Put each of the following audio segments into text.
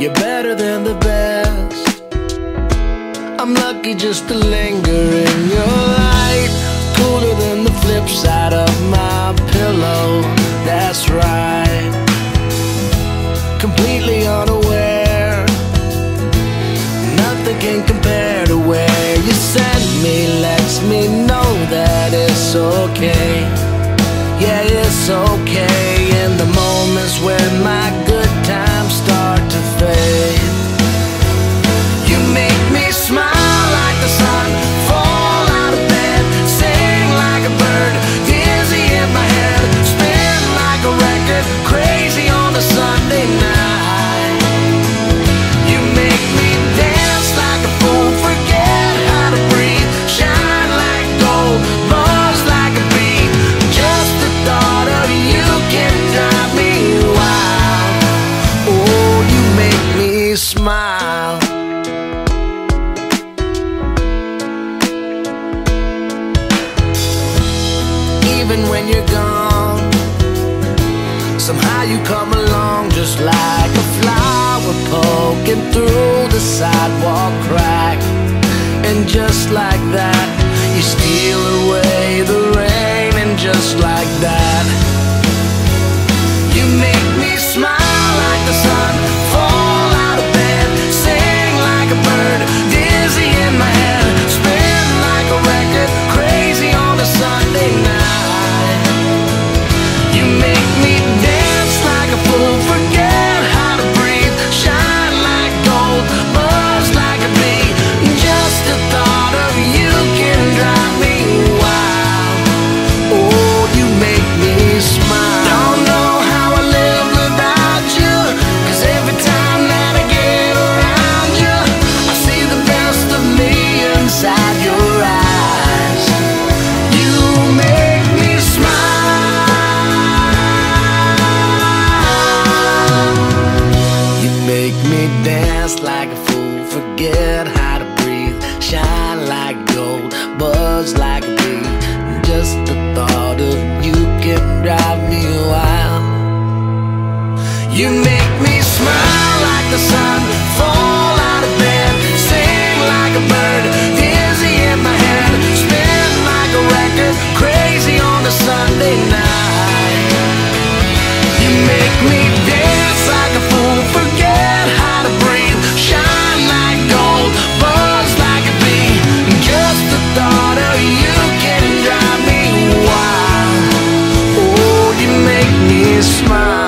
You're better than the best. I'm lucky just to linger in your light. Cooler than the flip side of my pillow. That's right. Completely unaware. Nothing can compare to where you sent me. Lets me know that it's okay. Yeah, it's okay. In the moments where my good times start to fade, you make me smile like the sun, fall out of bed, sing like a bird, dizzy in my head, spin like a record, crazy on a Sunday night. You make me dance like a fool, forget how to breathe, shine like gold, buzz like a bee. Just the thought of you can drive me wild. Oh, you make me smile. Even when you're gone, somehow you come along just like a flower poking through the sidewalk crack. And just like that, you steal away the rain. And just like that, you make me smile like the sun, fall out of bed, sing like a bird, dizzy in my head, spin like a record, crazy on a Sunday night. You make me smile like the sun, fall out of bed, sing like a bird, dizzy in my head, spin like a record, crazy on a Sunday night. You make me dance like a fool, forget how to breathe, shine like gold, buzz like a bee. Just the thought of you can drive me wild. Oh, you make me smile.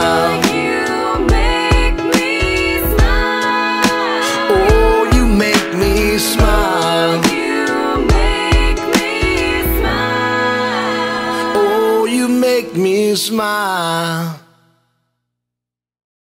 Smile.